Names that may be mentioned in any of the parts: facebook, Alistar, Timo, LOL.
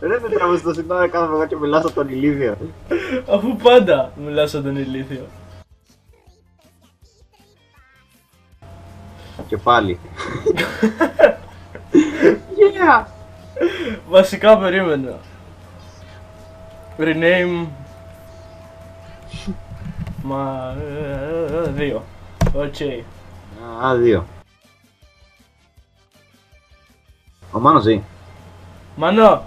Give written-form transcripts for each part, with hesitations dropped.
Δεν έπρεπε να στο συντάω κάθε φορά και μιλάω στον ηλίθιο. Αφού πάντα μιλάω στον ηλίθιο. Και πάλι. Yeah. Βασικά περίμενα. Rename. Μα... δύο. Οκ. Α, δύο. Ο Μάνος ζει. Μάνο!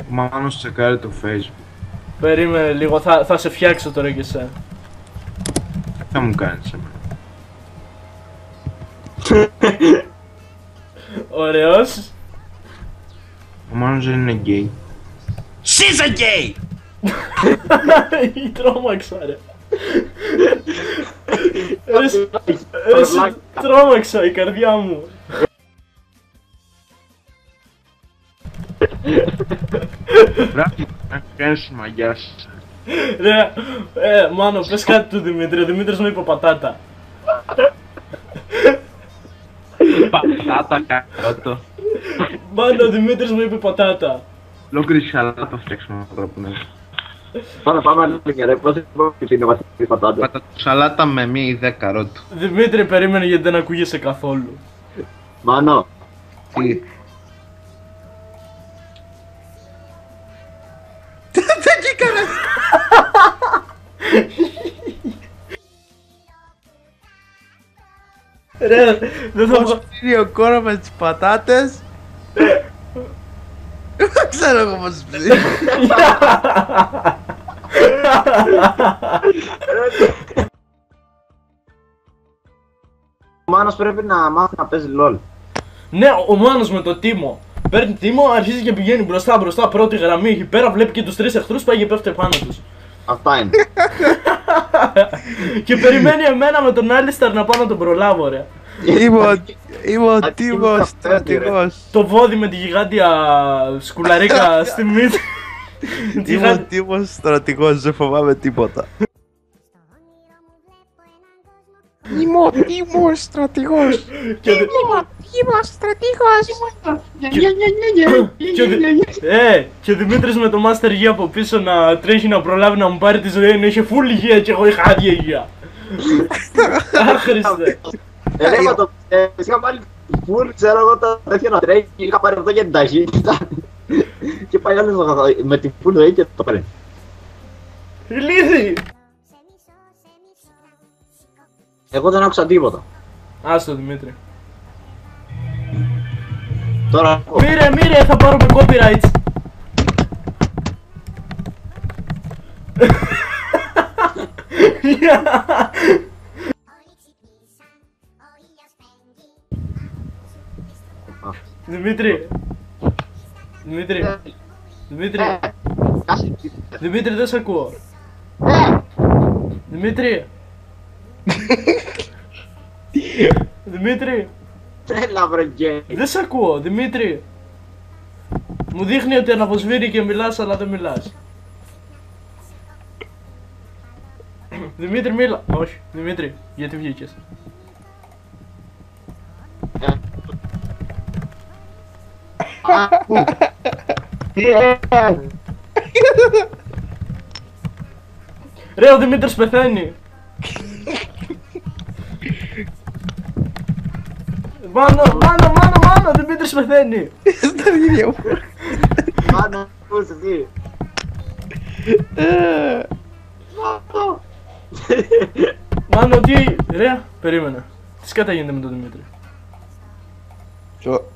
Ο Μάνος τσεκάρει το Facebook. Περίμενε λίγο, θα σε φτιάξω τώρα και εσένα. Τι θα μου κάνεις εμένα. Ωραίος. Ο Μάνος δεν είναι γκέι. She's a gay! Η τρόμαξα ρε. Ρε σε τρόμαξα η καρδιά μου. Βράδυ να κάνεις μαγιάς. Ρε, Μάνο πες κάτι του Δημήτρη, ο Δημήτρης μου είπε πατάτα. Πατάτα καρότο. Μάνο ο Δημήτρης μου είπε πατάτα. Ολόκληρη σαλάτα θα φτιάξουμε τώρα που είναι. Πάμε, πάμε λίγα ρε, πώς είναι βασική πατάτα. Πατατοσαλάτα με μία ή δε καρότο. Δημήτρη περίμενε γιατί δεν ακούγεσαι καθόλου. Μάνο. Τι. Ρε, δεν θα πω... Είναι ο κόρο με τις πατάτες. Δεν ξέρω εγώ πως τις πλήρω. Ο Μάνος πρέπει να μάθει να παίζει LOL. Ναι, ο Μάνος με το Timo. Παίρνει Timo, αρχίζει και πηγαίνει μπροστά μπροστά, πρώτη γραμμή εκεί πέρα, βλέπει και τους τρεις εχθρούς, πάει και πέφτει πάνω τους. Αυτά είναι. Και περιμένει εμένα με τον Alistar να πάω να τον προλάβω ρε. Είμαι ο Τίμος στρατηγός. Το βόδι με τη γιγάντια σκουλαρίκα στη μύτη. Είμαι ο Τίμος στρατηγός, δεν φοβάμαι τίποτα. Είμαι ο Τίμος στρατηγός. Είμαι ο στρατηγός. Και ο Δημήτρης με το Μάστερ Γη από πίσω να τρέχει να προλάβει να μου πάρει τη ζωή. Να είχε φουλ υγεία και εγώ είχα άδεια υγεία. Άχρηστε. Ρε το πιστεύεις, είχα πάρει φουλ, ξέρω εγώ τα τέτοια να τρέχει. Είχα πάρει αυτό για την ταχύτητα. Και πάει άλλος με την φουλ ζωή και το παίρνει. Λύθη! Εγώ δεν άκουσα τίποτα. Άστο Δημήτρη. Τώρα... Μύρε, μύρε, θα πάρουμε copyrights. Δημήτρη. Δημήτρη. Δημήτρη. Δημήτρη, δεν σε ακούω. Δημήτρη. Δημήτρη. Έλα βρε γκέι. Δεν σ' ακούω, Δημήτρη. Μου δείχνει ότι αναποσβήνει και μιλάς, αλλά δεν μιλάς. Δημήτρη μίλα. Όχι, Δημήτρη, γιατί βγήκες. Ρε, ο Δημήτρης πεθαίνει. Μάνο, Μάνο, Μάνο, Μάνο, Δημήτρης πεθαίνει! Στα ίδια μου! Μάνο, πού είσαι εσύ! Μάνο! Μάνο, τι... Ρε, περίμενα. Τι σκάτα γίνεται με τον Δημήτρη. Ποιο...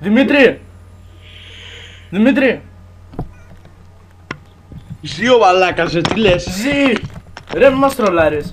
Δημήτρη! Δημήτρη! Ζει ο μαλάκας, τι λες! Ζει! Ρε, μη μας τρολάρεις!